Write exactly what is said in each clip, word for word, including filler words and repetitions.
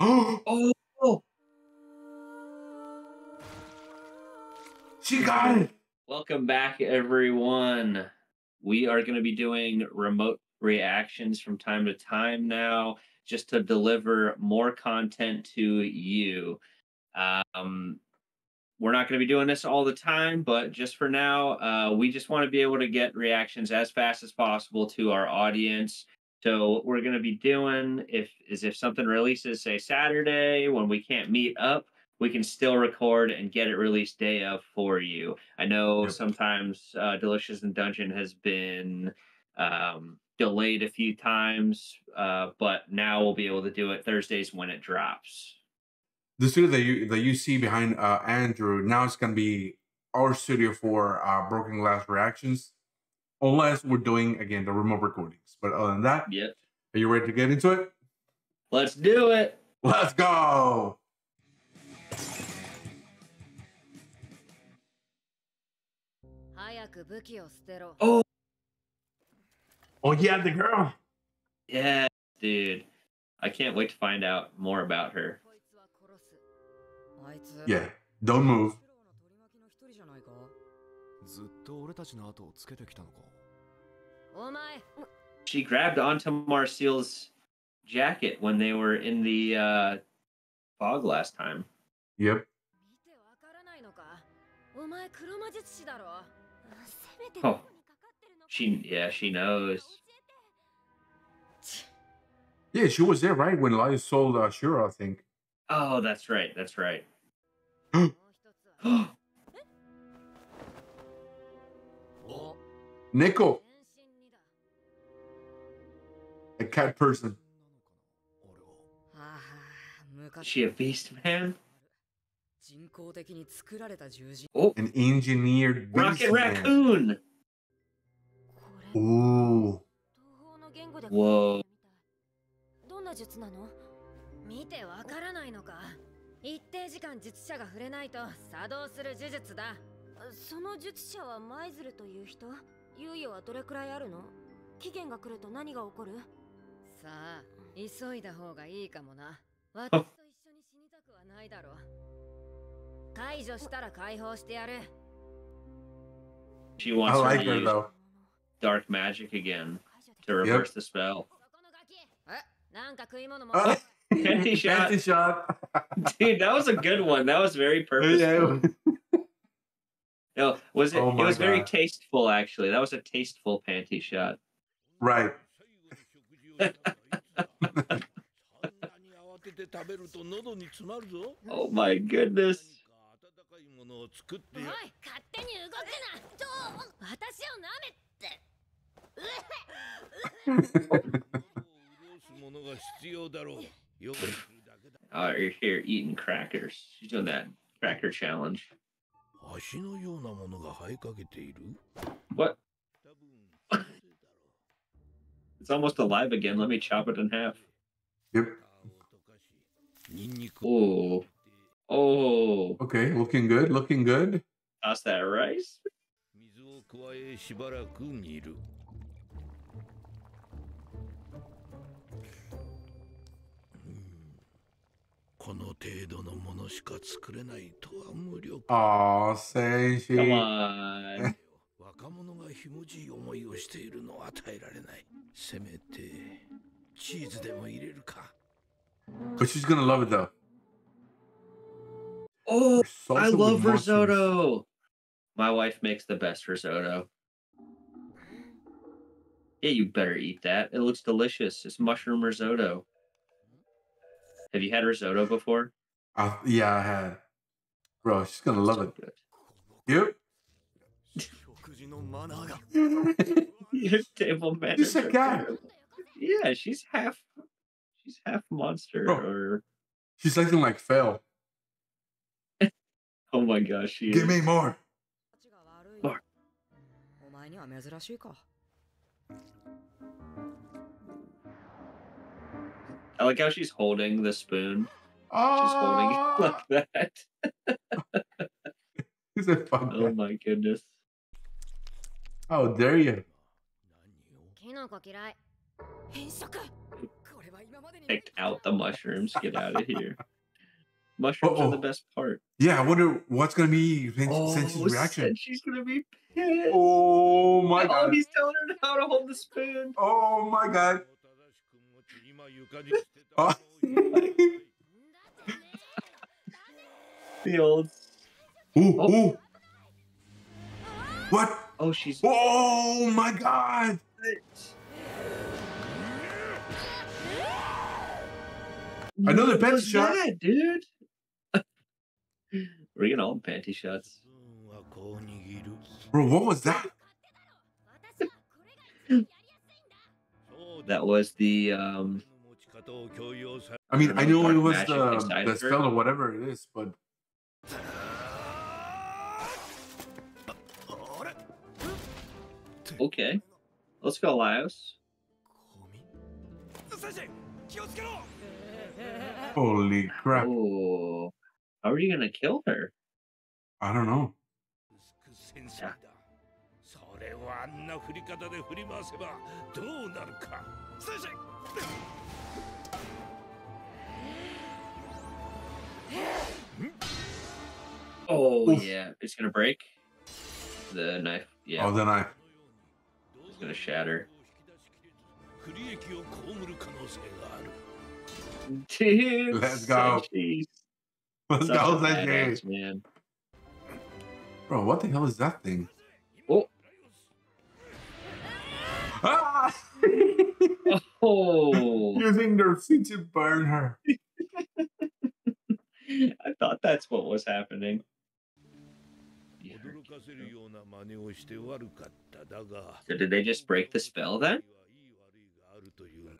Oh! She got it! Welcome back, everyone. We are going to be doing remote reactions from time to time now, just to deliver more content to you. Um, we're not going to be doing this all the time, but just for now, uh, we just want to be able to get reactions as fast as possible to our audience. So what we're going to be doing if, is if something releases, say, Saturday, when we can't meet up, we can still record and get it released day of for you. I know sometimes uh, Delicious in Dungeon has been um, delayed a few times, uh, but now we'll be able to do it Thursdays when it drops. The studio that you that you see behind uh, Andrew now is going to be our studio for uh, Broken Glass Reactions, unless we're doing again the remote recordings. But other than that, yep. Are you ready to get into it? Let's do it. Let's go. Oh, oh yeah, the girl. Yeah, dude. I can't wait to find out more about her. Yeah, don't move. She grabbed onto Marcille's jacket when they were in the uh, fog last time. Yep. Oh, she, yeah, she knows. Yeah, she was there, right? When Laius sold uh, Shuro, I think. Oh, that's right, that's right. Nico! A cat person. Is she a beast, man? Oh. An engineered beast. Rocket raccoon! Ooh. Whoa. Oh. She wants like her to her, use though. dark magic again to reverse yep. the spell. Uh, Candy shot. Candy shot. Dude, that was a good one. That was very purposeful. Yeah. No, was it? Oh it was God. very tasteful, actually. That was a tasteful panty shot. Right. Oh my goodness. Oh, you're here eating crackers. She's doing that cracker challenge. What? It's almost alive again. Let me chop it in half. Yep. Oh. Oh. Okay, looking good, looking good. Toss that rice. Aw, Senshi. Come on. But she's gonna love it though. Oh, I love risotto. My wife makes the best risotto. Yeah, you better eat that. It looks delicious. It's mushroom risotto. Have you had risotto before? Uh, yeah, I had. Bro, she's gonna love it. Yep. Your table manners. She's a cat. Yeah, she's half. She's half monster, Bro, or she's acting like Fel. Oh my gosh, she Give is. me more. more. I like how she's holding the spoon. Oh! She's holding it like that. He's a fun guy. Oh my goodness. How dare you? picked out the mushrooms. Get out of here. Mushrooms Uh-oh. are the best part. Yeah, I wonder what's going to be Senshi's oh, reaction. She's going to be pissed. Oh my oh, god. Oh, he's telling her how to hold the spoon. Oh my god. Oh. The old. Ooh, oh. ooh. What? Oh, she's. Oh my god. Another panty shot, that, dude. We're getting all panty shots. Bro, what was that? That was the. Um, I mean, I know it was the the spell or whatever it is, but. Okay, let's go, Laius. Holy crap. Oh, how are you gonna kill her? I don't know. Yeah. Oh, oof. Yeah, it's gonna break the knife. Yeah. Oh, the knife. It's gonna shatter. Dude, let's go. Senshi. Let's Such go, Senshi. Man. Bro, what the hell is that thing? Oh. Ah! Oh. Using their feet to burn her. I thought that's what was happening. Yeah. So did they just break the spell then?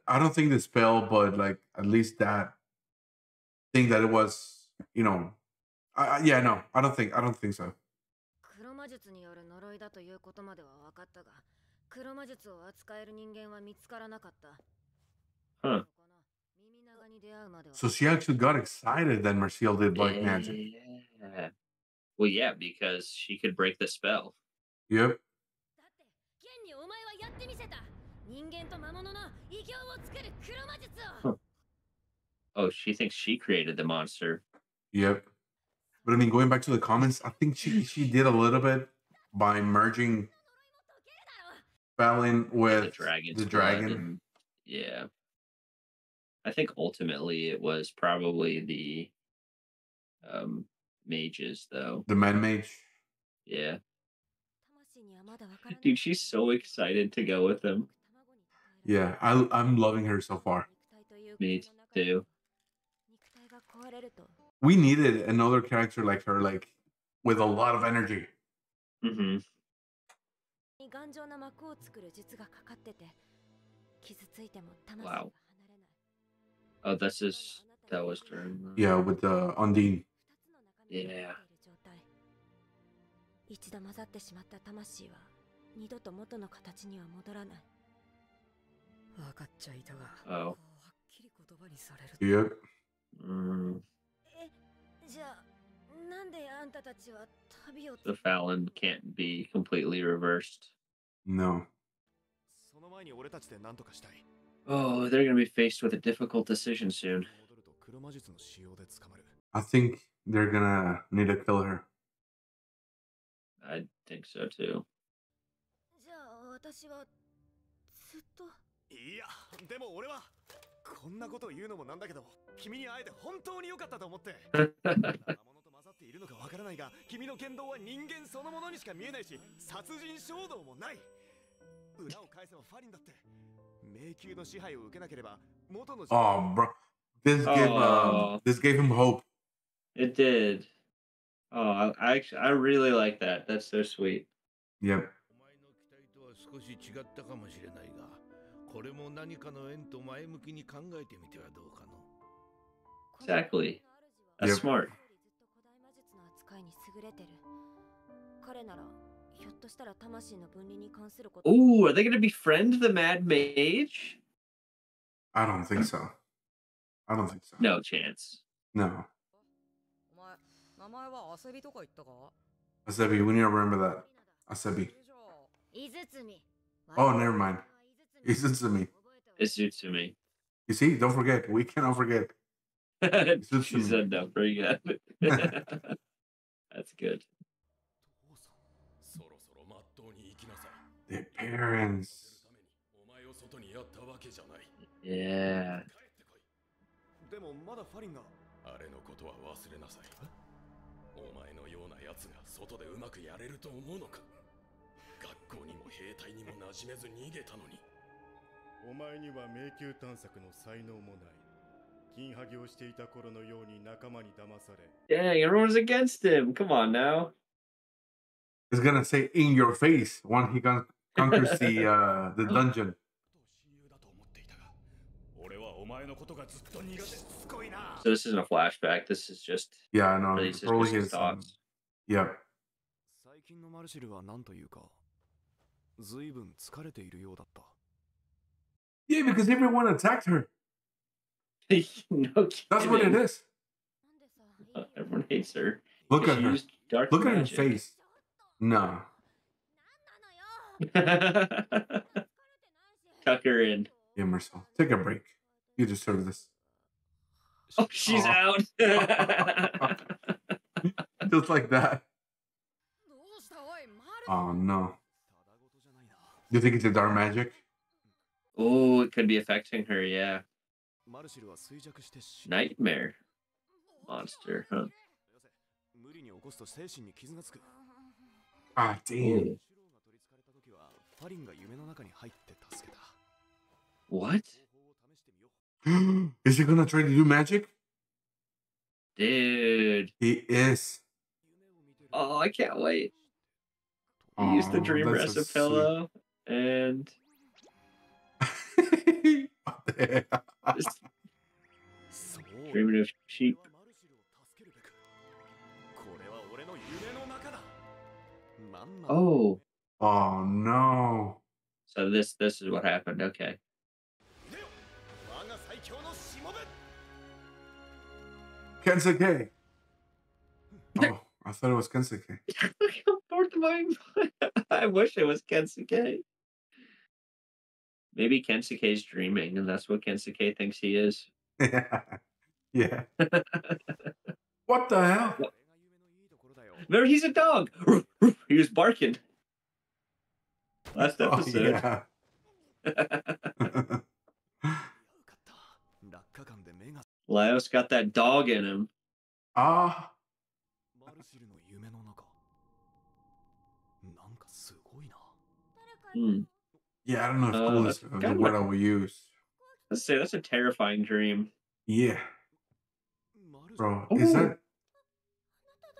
I don't think the spell, but like at least that thing that it was, you know, I, I, yeah, no, I don't think, I don't think so. Huh. So she actually got excited that Marcille did black yeah. magic. Well, yeah, because she could break the spell. Yep. Huh. Oh, she thinks she created the monster. Yep. But I mean, going back to the comments, I think she, she did a little bit by merging Falin with the dragon. The dragon. And, yeah. I think ultimately it was probably the um, mages, though. The man mage? Yeah. Dude, she's so excited to go with him. Yeah, I, I'm loving her so far. Me too. We needed another character like her, like, with a lot of energy. Mm-hmm. Wow. Oh, that's just... That was during... The... Yeah, with the Undine. Yeah. Oh. Yep. Mm. The Falin can't be completely reversed. No. Oh, they're going to be faced with a difficult decision soon. I think they're going to need to kill her. I think so too. Oh, bro. This gave, uh, this gave him hope. It did. Oh, I actually, I really like that. That's so sweet. Yep. Exactly. That's yep. smart. Ooh, are they going to befriend the Mad Mage? I don't think so. I don't think so. No chance. No. Asebi, we need to remember that. Asebi. Oh, never mind. Isutsumi. Isutsumi. You see, don't forget. We cannot forget. She said, "Don't forget." That's good. Their parents. Yeah. Dang, everyone's against him. Come on now. It's gonna say in your face when he con conquers the uh, the dungeon. So this isn't a flashback. This is just yeah, I know. It's probably his thoughts. Yeah. Yeah, because everyone attacked her. No kidding. That's what it is. Uh, everyone hates her. Look at her. Dark Look magic. At her face. No. Tuck her in. Yeah, Marcille. Take a break. You deserve this. Oh, she's oh. out. Just like that. Oh, no. You think it's a dark magic? Oh, it could be affecting her, yeah. Nightmare monster, huh? Ah, damn. What? Is he gonna try to do magic? Dude. He is. Oh, I can't wait. He oh, used the dream recipe pillow so and... Just dreaming of sheep. Oh. Oh no. So this this is what happened. Okay. Kensuke. Oh, I thought it was Kensuke. I wish it was Kensuke. Maybe Kensuke's dreaming, and that's what Kensuke thinks he is. Yeah. Yeah. What the hell? What? Remember, he's a dog. He was barking. Last episode. Oh, yeah. Laius got that dog in him. Ah. Mm. Yeah, I don't know if cool uh, is the word my... I will use. Let's say that's a terrifying dream. Yeah. Bro, Ooh. Is that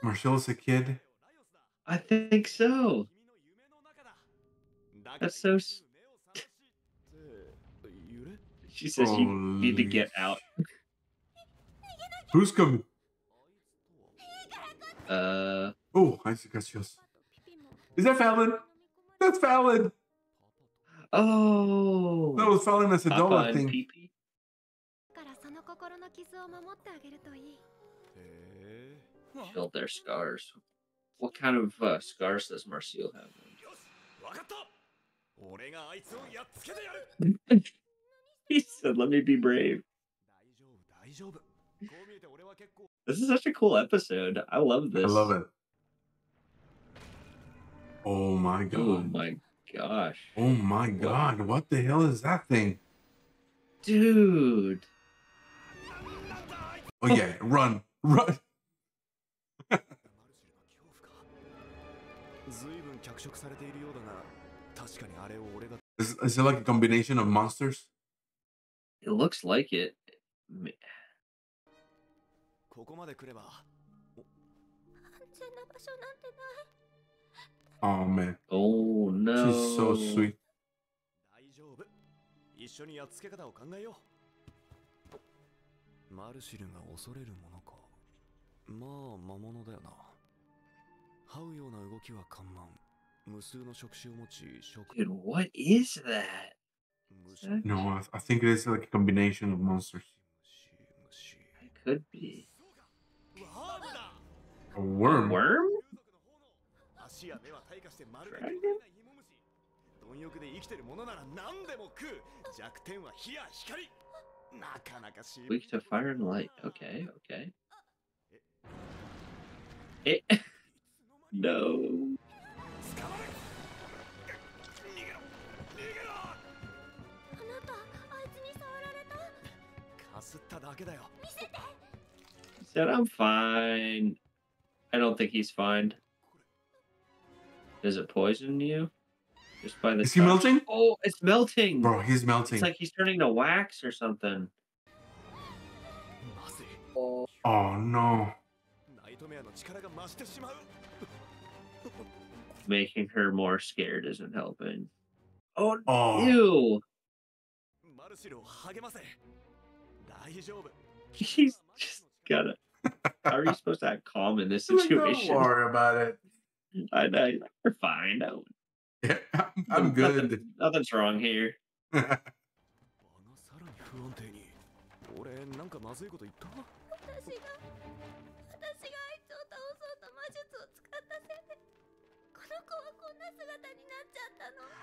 Marcille's a kid? I think so. That's so... She says Holy... you need to get out. Who's coming? Uh. Oh, I see. Is that Falin? That's Falin. Oh. That was Falin as a dollar thing. Pee -pee. Shield their scars. What kind of uh, scars does Marcille have? He said, "Let me be brave." This is such a cool episode. I love this. I love it. Oh my god. Oh my gosh. Oh my god. What, what the hell is that thing? Dude. Oh yeah, run. Run. is, is it like a combination of monsters? It looks like it. Oh man. Oh no. She's so sweet. Dude, what is that? No, I, I think it is like a combination of monsters. It could be. A worm? A worm? Dragon? Weak to fire and light. Okay, okay. It. No. He said, I'm fine. I don't think he's fine. Does it poison you? Just by the Is touch? He melting? Oh, it's melting. Bro, he's melting. It's like he's turning to wax or something. Oh, oh no. Making her more scared isn't helping. Oh, oh. Ew. He's just gotta. How are you supposed to act calm in this situation? Don't worry about it. I know you're fine. Yeah, I'm, I'm good. Nothing, nothing's wrong here.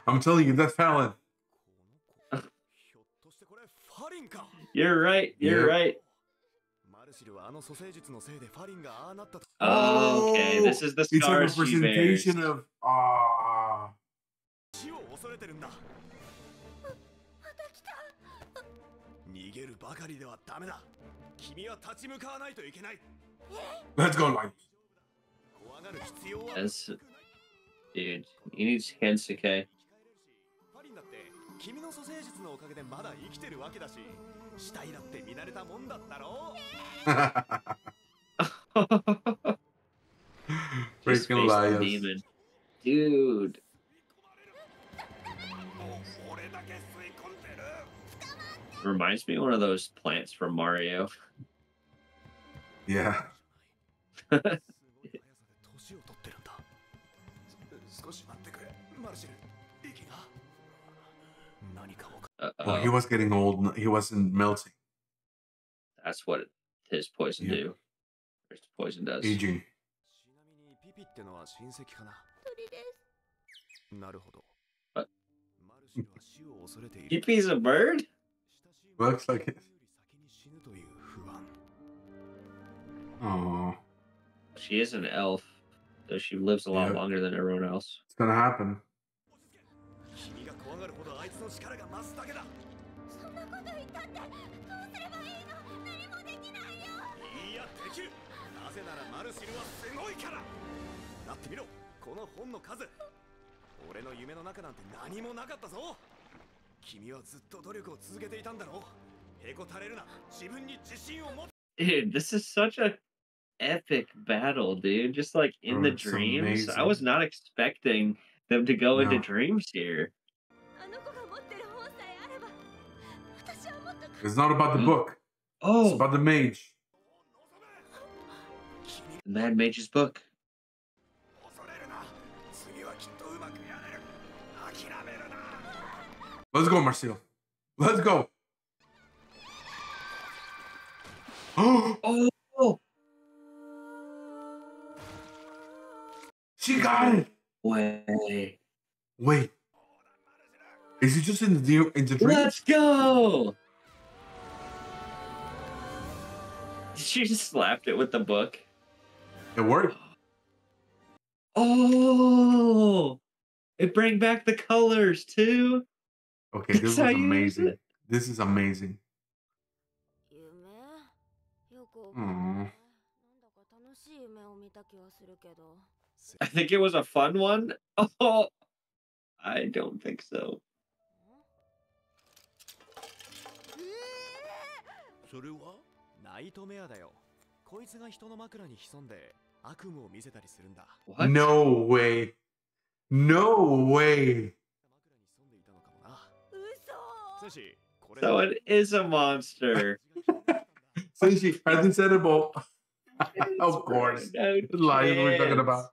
I'm telling you, that's Falin. You're right. You're yeah. right. Oh, okay. This is the scar it's a representation she of. Ah. Uh... Let's go, Light. Yes. Dude, you need Kensuke. Freaking Laius. Dude. Reminds me of one of those plants from Mario. Yeah. Uh-oh. Well, he was getting old. He wasn't melting. That's what his poison yeah. do. His poison does. Aging. What? Pipi's a bird? Looks like it. Oh. She is an elf, though she lives a lot yeah. longer than everyone else. It's gonna happen. Dude, this is such a epic battle, dude. Just like in oh, the dreams. Amazing. I was not expecting them to go no. into dreams here. It's not about the book. Oh, it's about the mage. The Mad Mage's book. Let's go, Marcille. Let's go. Oh! She got it. Wait. Wait. Is it just in the in the dream? Let's go. She just slapped it with the book. It worked. Oh, it bring back the colors too. Okay, this is amazing. This is amazing. Aww. I think it was a fun one. Oh, I don't think so. What? No way. No way. So it is a monster. Senshi hasn't said about. Of course. Lion we're talking about.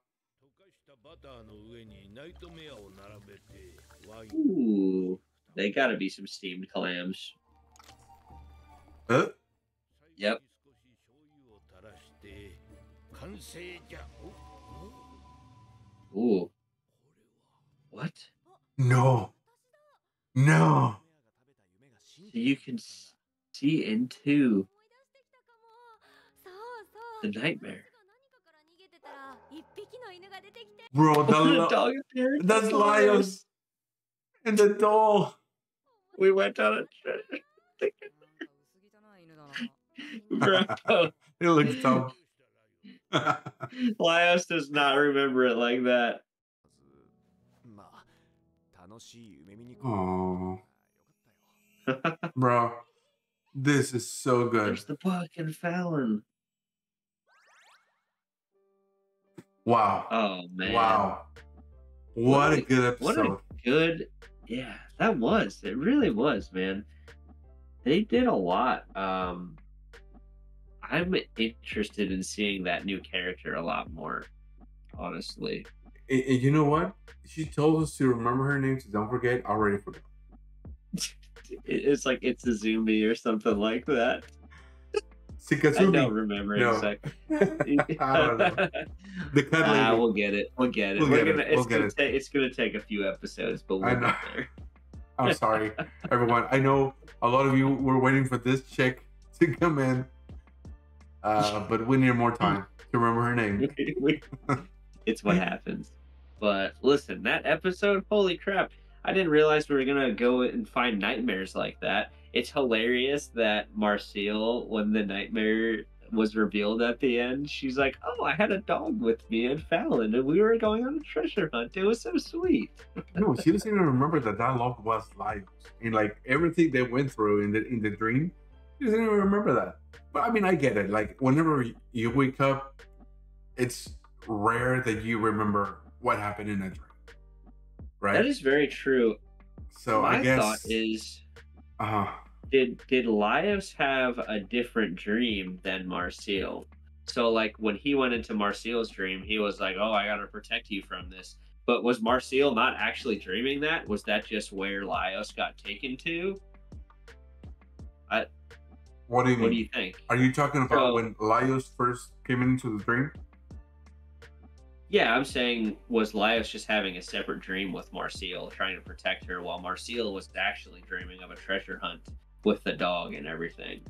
Ooh. They gotta be some steamed clams. Huh? Yep. Ooh. What? No. No. So you can she into the nightmare. Bro, the dog appeared. That's Laius in the door. We went down a Bro. It looks dumb. Laius does not remember it like that. Oh. Bro, this is so good. There's the book and Falin. Wow. Oh, man. Wow. What, what a, a good episode. What a good, yeah, that was. It really was, man. They did a lot. Um, I'm interested in seeing that new character a lot more, honestly. And, and you know what? She told us to remember her name, so don't forget. I already forgot. It's like it's a Itsuzumi or something like that. Sikazumi. I don't remember no. exactly. I don't know. The cut later. Ah, we'll get it. We'll get it. We'll We're get gonna, it. It's we'll gonna get it. It's gonna take a few episodes, but we'll I know. get there. I'm sorry, everyone. I know a lot of you were waiting for this chick to come in, uh, but we need more time to remember her name. It's what happens. But listen, that episode, holy crap. I didn't realize we were gonna go and find nightmares like that. It's hilarious that Marcille, when the nightmare was revealed at the end, she's like, oh, I had a dog with me and Falin, and we were going on a treasure hunt. It was so sweet. No, she doesn't even remember that that log was Laius. And like everything they went through in the in the dream, she doesn't even remember that. But I mean, I get it. Like whenever you wake up, it's rare that you remember what happened in a dream. Right? That is very true. So my I guess, thought is, uh, did did Laius have a different dream than Marcille? So like when he went into Marcille's dream, he was like, "Oh, I gotta protect you from this." But was Marcille not actually dreaming that? Was that just where Laius got taken to? I. What do you What mean? do you think? Are you talking about so, when Laius first came into the dream? Yeah, I'm saying, was Laius just having a separate dream with Marcille, trying to protect her, while Marcille was actually dreaming of a treasure hunt with the dog and everything?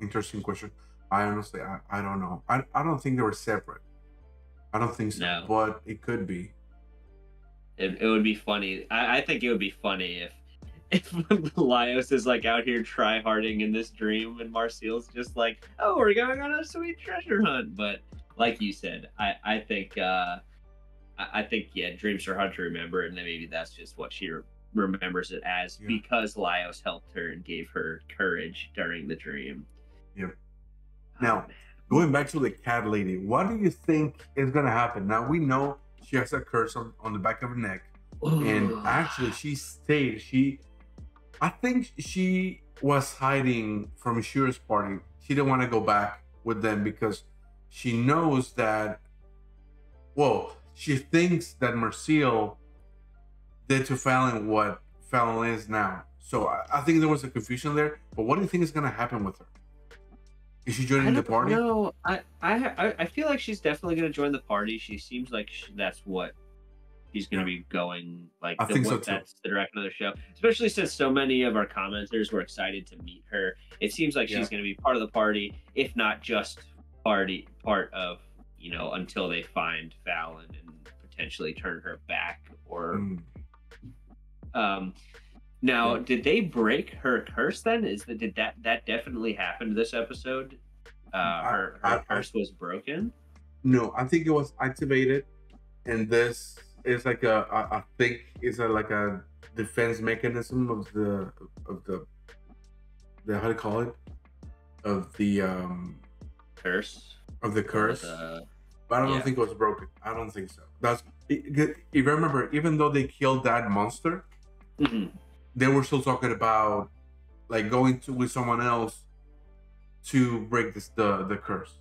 Interesting question. I honestly, I, I don't know. I, I don't think they were separate. I don't think so, no. But it could be. It, it would be funny. I, I think it would be funny if If Laius is like out here try-harding in this dream and Marcille's just like, oh, we're going on a sweet treasure hunt. But like you said, I, I think, uh, I, I think, yeah, dreams are hard to remember. And then maybe that's just what she re remembers it as, yeah, because Laius helped her and gave her courage during the dream. Yep. Now, oh, going back to the cat lady, what do you think is going to happen? Now, we know she has a curse on, on the back of her neck. Ooh. And actually, she stayed. She... I think she was hiding from Ashura's party. She didn't want to go back with them because she knows that, well, she thinks that Marcille did to Falin what Falin is now. So I, I think there was a confusion there. But what do you think is going to happen with her? Is she joining the party? No, I, I, I feel like she's definitely going to join the party. She seems like she, that's what he's going to be going, like, I the, think so too. That's the direction of the show. Especially since so many of our commenters were excited to meet her. It seems like yeah. she's going to be part of the party, if not just party part of, you know, until they find Falin and potentially turn her back. Or mm. um, now, yeah. did they break her curse then? Is that did that that definitely happen this episode? Uh, I, her her I, curse I, was broken. No, I think it was activated, and this. It's like a, I think it's a, like a defense mechanism of the, of the, the how do you call it? Of the um, curse. Of the curse. Uh, but I don't yeah. think it was broken. I don't think so. That's, it, it, you remember, even though they killed that monster, mm-hmm. they were still talking about like going to with someone else to break this, the, the curse.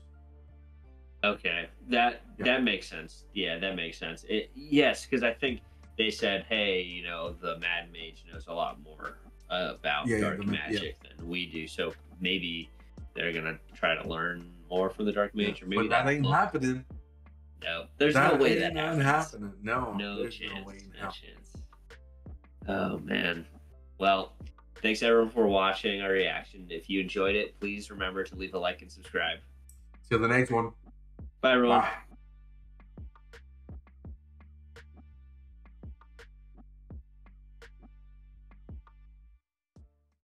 Okay, that yeah. that makes sense. Yeah, that makes sense. It, yes, because I think they said, hey, you know, the Mad Mage knows a lot more uh, about yeah, dark yeah, the, magic yeah. than we do. So maybe they're going to try to learn more from the dark mage. Yeah, or maybe but that ain't happening. No, there's that no way that happens. Happening. No, no chance. No, no chance. Oh, man. Well, Thanks everyone for watching our reaction. If you enjoyed it, please remember to leave a like and subscribe. Till the next one. Bye everyone. Bye.